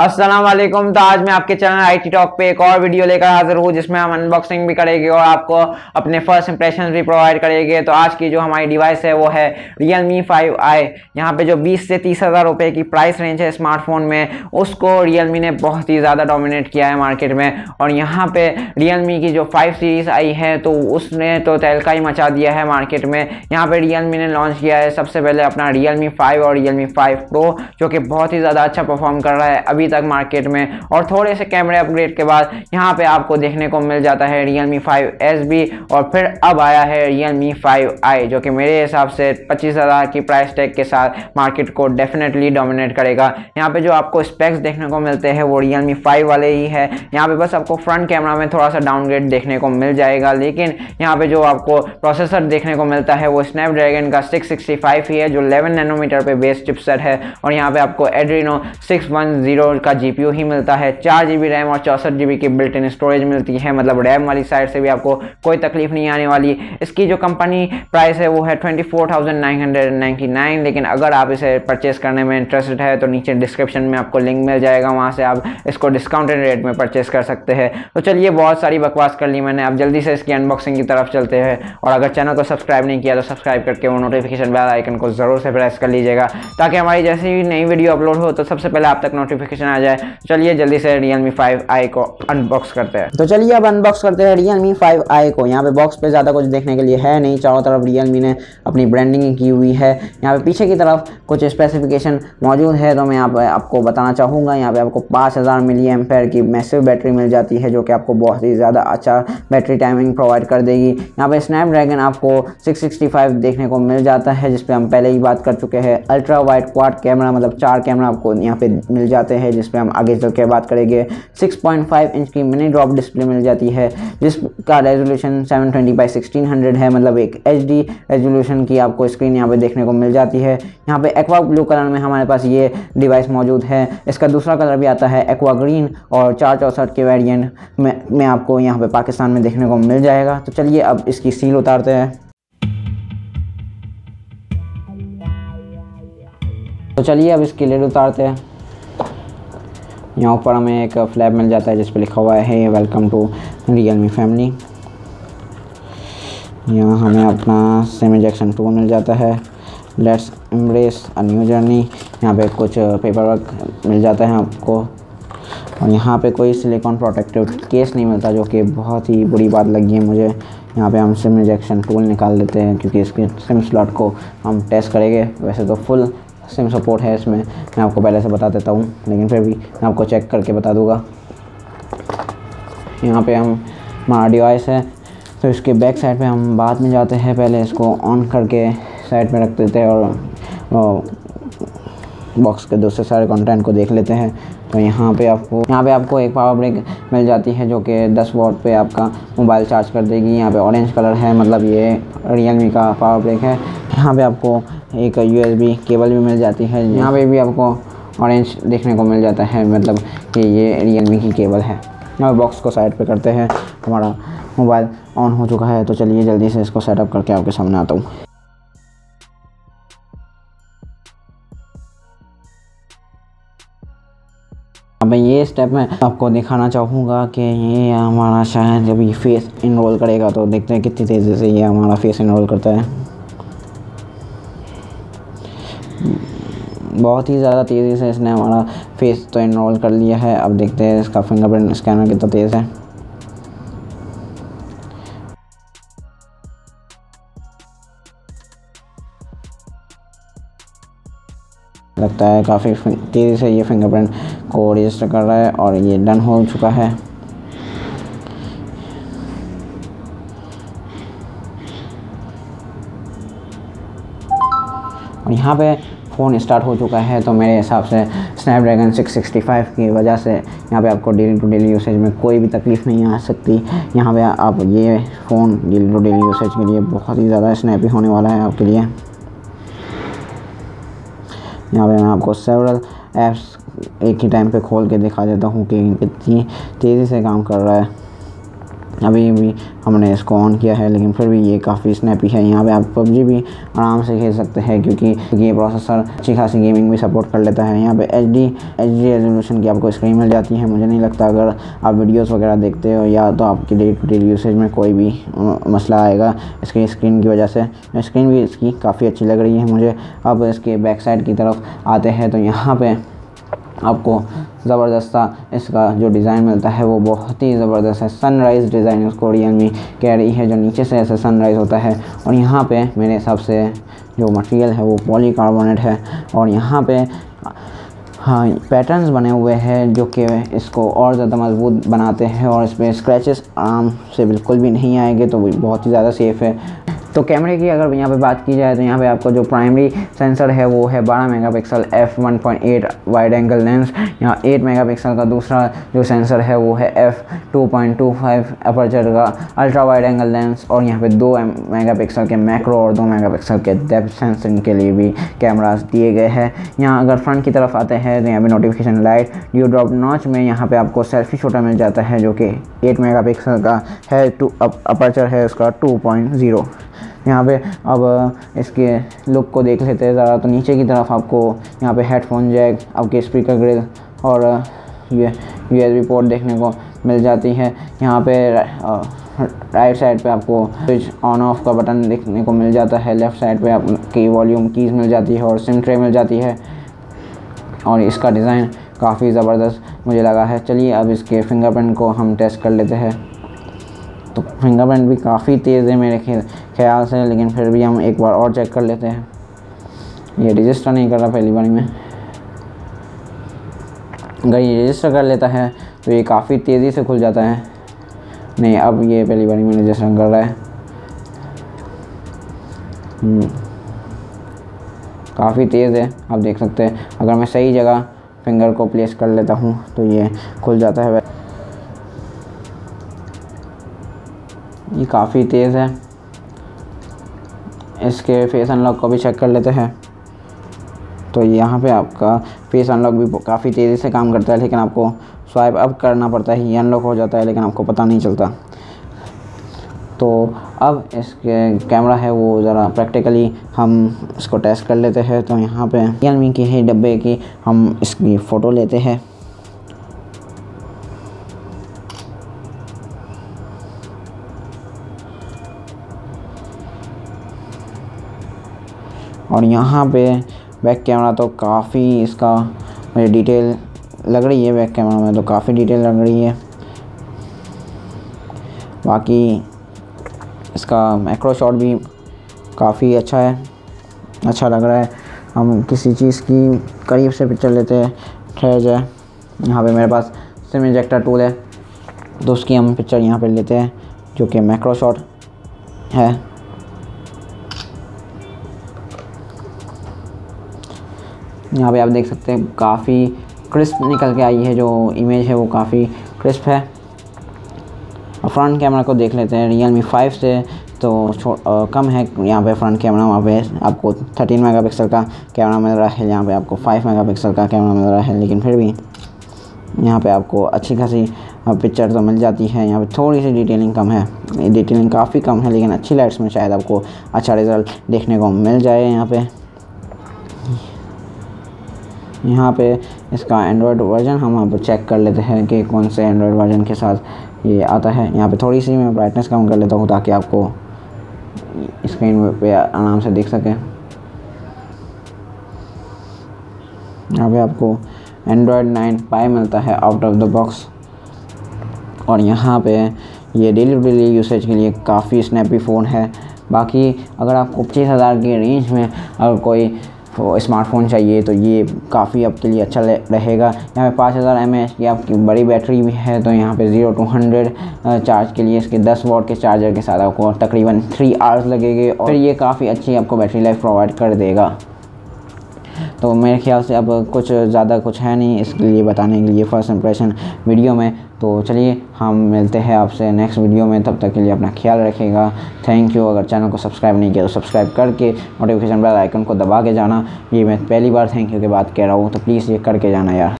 अस्सलाम वालेकुम। तो आज मैं आपके चैनल ITTOK पे एक और वीडियो लेकर हाजिर हूँ जिसमें हम अनबॉक्सिंग भी करेंगे और आपको अपने फर्स्ट इंप्रेशन भी प्रोवाइड करेंगे। तो आज की जो हमारी डिवाइस है वो है Realme 5i। यहाँ पे जो 20 से 30,000 रुपये की प्राइस रेंज है स्मार्टफोन में, उसको Realme ने बहुत ही ज़्यादा डोमिनेट किया है मार्केट में। और यहाँ पर Realme की जो 5 सीरीज़ आई है तो उसने तो तहलका ही मचा दिया है मार्केट में। यहाँ पर Realme ने लॉन्च किया है सबसे पहले अपना Realme 5 और Realme 5 Pro, जो कि बहुत ही ज़्यादा अच्छा परफॉर्म कर रहा है अभी तक मार्केट में। और थोड़े से कैमरे अपग्रेड के बाद यहाँ पे आपको देखने को मिल जाता है Realme 5S भी, और फिर अब आया है Realme 5i, जो कि मेरे हिसाब से 25,000 की प्राइस टैग के साथ मार्केट को डेफिनेटली डोमिनेट करेगा। यहाँ पे जो आपको स्पेक्स देखने को मिलते हैं वो Realme 5 वाले ही है। यहाँ पे बस आपको फ्रंट कैमरा में थोड़ा सा डाउनग्रेड देखने को मिल जाएगा, लेकिन यहाँ पे जो आपको प्रोसेसर देखने को मिलता है वो स्नैपड्रैगन का 665 ही है, जो 11 नैनोमीटर पे बेस चिपसेट है। और यहाँ पे आपको एड्रीनो 612 का जीपीयू ही मिलता है। 4 GB रैम और 64 GB की बिल्ट इन स्टोरेज मिलती है, मतलब रैम वाली साइड से भी आपको कोई तकलीफ नहीं आने वाली। इसकी जो कंपनी प्राइस है वो है 24,999, लेकिन अगर आप इसे परचेस करने में इंटरेस्टेड है तो नीचे डिस्क्रिप्शन में आपको लिंक मिल जाएगा, वहाँ से आप इसको डिस्काउंटेड रेट में परचेस कर सकते हैं। तो चलिए, बहुत सारी बकवास कर ली मैंने, अब जल्दी से इसकी अनबॉक्सिंग की तरफ चलते हैं। और अगर चैनल को सब्सक्राइब नहीं किया तो सब्सक्राइब करके वो नोटिफिकेशन बेल आइकन को ज़रूर से प्रेस कर लीजिएगा, ताकि हमारी जैसी भी नई वीडियो अपलोड हो तो सबसे पहले आप तक नोटिफिकेशन आ जाए। चलिए जल्दी से Realme 5i को अनबॉक्स करते हैं। तो चलिए अब अनबॉक्स करते हैं Realme 5i को। यहाँ पे बॉक्स पे ज़्यादा कुछ देखने के लिए है नहीं, चारों तरफ Realme ने अपनी ब्रांडिंग की हुई है। यहाँ पे पीछे की तरफ कुछ स्पेसिफिकेशन मौजूद है तो मैं यहाँ पे आपको बताना चाहूँगा। यहाँ पे आपको 5000 mAh की मैसिव बैटरी मिल जाती है, जो कि आपको बहुत ही ज़्यादा अच्छा बैटरी टाइमिंग प्रोवाइड कर देगी। यहाँ पर स्नैपड्रैगन आपको 665 देखने को मिल जाता है, जिसपे हम पहले ही बात कर चुके हैं। अल्ट्रा वाइड क्वाड कैमरा, मतलब 4 कैमरा आपको यहाँ पे मिल जाते हैं, जिसमें हम आगे चल के बात करेंगे। 6.5 इंच की मिनी ड्रॉप डिस्प्ले मिल जाती है, जिसका रेजोल्यूशन 720x1600 है, मतलब एक HD रेजोल्यूशन की आपको स्क्रीन यहाँ पे देखने को मिल जाती है। यहाँ पे एक्वा ब्लू कलर में हमारे पास ये डिवाइस मौजूद है, इसका दूसरा कलर भी आता है एक्वा ग्रीन, और 464 के वेरिएंट में आपको यहाँ पर पाकिस्तान में देखने को मिल जाएगा। तो चलिए अब इसकी सील उतारते हैं। तो चलिए अब इसकी लेड उतारते हैं। यहाँ ऊपर हमें एक फ्लैप मिल जाता है जिस पर लिखा हुआ है वेलकम टू Realme फैमिली। यहाँ हमें अपना सिम इंजेक्शन टूल मिल जाता है, let's embrace a new journey. यहाँ पे कुछ पेपर वर्क मिल जाता है आपको, और यहाँ पे कोई सिलिकॉन प्रोटेक्टिव केस नहीं मिलता, जो कि बहुत ही बुरी बात लगी है मुझे। यहाँ पे हम सिम इंजेक्शन टूल निकाल देते हैं क्योंकि इसके सिम स्लॉट को हम टेस्ट करेंगे। वैसे तो फुल सिम सपोर्ट है इसमें, मैं आपको पहले से बता देता हूँ, लेकिन फिर भी मैं आपको चेक करके बता दूंगा। यहाँ पे हमारा डिवाइस है तो इसके बैक साइड पे हम बाद में जाते हैं, पहले इसको ऑन करके साइड में रख देते हैं और बॉक्स के दूसरे सारे कंटेंट को देख लेते हैं। तो यहाँ पे आपको एक पावर ब्रेक मिल जाती है, जो कि 10 वॉट पे आपका मोबाइल चार्ज कर देगी। यहाँ पे ऑरेंज कलर है, मतलब ये Realme का पावर ब्रेक है। यहाँ पे आपको एक USB केबल भी मिल जाती है, यहाँ पे भी आपको ऑरेंज देखने को मिल जाता है, मतलब कि ये Realme की केबल है। यहाँ बॉक्स को साइड पे करते हैं, हमारा मोबाइल ऑन हो चुका है। तो चलिए जल्दी से इसको सेटअप करके आपके सामने आता हूँ। अब मैं ये स्टेप में आपको दिखाना चाहूँगा कि ये हमारा शायद जब ये फेस इनरोल करेगा, तो देखते हैं कितनी तेज़ी से ये हमारा फेस इनरोल करता है। बहुत ही ज़्यादा तेज़ी से इसने हमारा फेस तो इनरोल कर लिया है। अब देखते हैं इसका फिंगरप्रिंट स्कैनर कितना तेज़ है। लगता है काफ़ी तेज़ी से ये फिंगरप्रिंट को रजिस्टर कर रहा है, और ये डन हो चुका है। और यहाँ पे फ़ोन स्टार्ट हो चुका है, तो मेरे हिसाब से स्नैपड्रैगन 665 की वजह से यहाँ पे आपको डेली टू डेली यूसेज में कोई भी तकलीफ़ नहीं आ सकती। यहाँ पे आप ये phone daily to daily usage के लिए बहुत ही ज़्यादा स्नैपी होने वाला है आपके लिए। यहाँ पे मैं आपको सेवरल ऐप्स एक ही टाइम पे खोल के दिखा देता हूँ कि कितनी तेज़ी से काम कर रहा है। अभी भी हमने इसको ऑन किया है, लेकिन फिर भी ये काफ़ी स्नैपी है। यहाँ पे आप PUBG भी आराम से खेल सकते हैं क्योंकि ये प्रोसेसर अच्छी खासी गेमिंग भी सपोर्ट कर लेता है। यहाँ पे एच डी रेजोल्यूशन की आपको स्क्रीन मिल जाती है। मुझे नहीं लगता अगर आप वीडियोस वगैरह देखते हो या तो आपके डे टू डे यूसेज में कोई भी मसला आएगा इसकी स्क्रीन की वजह से। स्क्रीन भी इसकी काफ़ी अच्छी लग रही है मुझे। अब इसके बैक साइड की तरफ आते हैं तो यहाँ पर आपको ज़बरदस्त इसका जो डिज़ाइन मिलता है वो बहुत ही ज़बरदस्त है। सनराइज़ डिज़ाइन उसको Realme कह रही है, जो नीचे से ऐसे सनराइज़ होता है। और यहाँ पे मेरे हिसाब से जो मटेरियल है वो पॉलीकार्बोनेट है और यहाँ पे हाँ पैटर्न्स बने हुए हैं जो कि इसको और ज़्यादा मजबूत बनाते हैं और इस पर स्क्रैचेस आराम से बिल्कुल भी नहीं आएंगे, तो बहुत ही ज़्यादा सेफ़ है। तो कैमरे की अगर यहाँ पे बात की जाए तो यहाँ पे आपको जो प्राइमरी सेंसर है वो है 12 megapixel f1.8 wide angle lens. यहाँ 8 मेगापिक्सल का दूसरा जो सेंसर है वो है f2.25 अपर्चर का अल्ट्रा वाइड एंगल लेंस। और यहाँ पे 2 मेगापिक्सल के मैक्रो और 2 मेगापिक्सल के डेप्थ सेंसिंग के लिए भी कैमरास दिए गए हैं। यहाँ अगर फ्रंट की तरफ आते हैं तो यहाँ पर notification light dew drop notch में यहाँ पर आपको सेल्फी शूटर मिल जाता है जो कि 8 मेगापिक्सल का है, अपर्चर है उसका 2.0। यहाँ पे अब इसके लुक को देख लेते हैं ज़रा। तो नीचे की तरफ आपको यहाँ पे हेडफोन जैक, आपके स्पीकर ग्रिल और ये USB पोर्ट देखने को मिल जाती है। यहाँ पे राइट साइड पे आपको स्विच ऑन ऑफ का बटन देखने को मिल जाता है। लेफ़्ट साइड पे आपकी वॉल्यूम कीज़ मिल जाती है और सिम ट्रे मिल जाती है। और इसका डिज़ाइन काफ़ी ज़बरदस्त मुझे लगा है। चलिए अब इसके फिंगरप्रिंट को हम टेस्ट कर लेते हैं। तो फिंगरप्रिंट भी काफ़ी तेज़ है मेरे ख्याल से, लेकिन फिर भी हम एक बार और चेक कर लेते हैं। ये रजिस्टर नहीं कर रहा पहली बारी में। अगर ये रजिस्टर कर लेता है तो ये काफ़ी तेज़ी से खुल जाता है। नहीं, अब ये पहली बारी में रजिस्टर कर रहा है। काफ़ी तेज़ है, आप देख सकते हैं। अगर मैं सही जगह फिंगर को प्लेस कर लेता हूँ तो ये खुल जाता है। ये काफ़ी तेज़ है। इसके फेस अनलॉक को भी चेक कर लेते हैं। तो यहाँ पे आपका फेस अनलॉक भी काफ़ी तेज़ी से काम करता है, लेकिन आपको स्वाइप अप करना पड़ता है, ये अनलॉक हो जाता है, लेकिन आपको पता नहीं चलता। तो अब इसके कैमरा है वो ज़रा प्रैक्टिकली हम इसको टेस्ट कर लेते हैं। तो यहाँ पे Realme के ही डब्बे की हम इसकी फ़ोटो लेते हैं। और यहाँ पे बैक कैमरा तो काफ़ी इसका मुझे डिटेल लग रही है। बैक कैमरा में तो काफ़ी डिटेल लग रही है। बाकी इसका मैक्रो शॉट भी काफ़ी अच्छा है, अच्छा लग रहा है। हम किसी चीज़ की करीब से पिक्चर लेते हैं, ठहर जाए। यहाँ पे मेरे पास सिम इंजेक्टर टूल है तो उसकी हम पिक्चर यहाँ पे लेते हैं जो कि मैक्रो शॉट है। यहाँ पे आप देख सकते हैं काफ़ी क्रिस्प निकल के आई है, जो इमेज है वो काफ़ी क्रिस्प है। फ्रंट कैमरा को देख लेते हैं। Realme 5 से तो कम है यहाँ पे फ्रंट कैमरा। वहाँ पे आपको 13 मेगापिक्सल का कैमरा मिल रहा है, यहाँ पे आपको 5 मेगापिक्सल का कैमरा मिल रहा है, लेकिन फिर भी यहाँ पे आपको अच्छी खासी पिक्चर तो मिल जाती है। यहाँ पे थोड़ी सी डिटेलिंग कम है, डिटेलिंग काफ़ी कम है, लेकिन अच्छी लाइट्स में शायद आपको अच्छा रिज़ल्ट देखने को मिल जाए। यहाँ पे इसका एंड्रॉयड वर्जन हम अब चेक कर लेते हैं कि कौन से एंड्रॉयड वर्जन के साथ ये आता है। यहाँ पे थोड़ी सी मैं ब्राइटनेस कम कर लेता हूँ ताकि आपको स्क्रीन पे आराम से देख सकें। यहाँ पे आपको एंड्रॉयड 9 Pie मिलता है आउट ऑफ द बॉक्स। और यहाँ पे ये डेली यूसेज के लिए काफ़ी स्नैपी फ़ोन है। बाकी अगर आपको 25,000 की रेंज में अगर कोई स्मार्टफोन चाहिए तो ये काफ़ी आपके लिए अच्छा रहेगा। यहाँ पे 5000 mAh की आपकी बड़ी बैटरी भी है। तो यहाँ पे 0 to 100 चार्ज के लिए इसके 10 वॉट के चार्जर के साथ आपको तकरीबन 3 hours लगेंगे और फिर ये काफ़ी अच्छी आपको बैटरी लाइफ प्रोवाइड कर देगा। तो मेरे ख्याल से अब कुछ ज़्यादा कुछ है नहीं इसके लिए बताने के लिए फर्स्ट इम्प्रेशन वीडियो में। तो चलिए हम मिलते हैं आपसे नेक्स्ट वीडियो में। तब तक के लिए अपना ख्याल रखिएगा। Thank you. अगर चैनल को सब्सक्राइब नहीं किया तो सब्सक्राइब करके नोटिफिकेशन बेल आइकन को दबा के जाना। ये मैं पहली बार थैंक यू के बाद कह रहा हूँ, तो प्लीज़ ये करके जाना यार।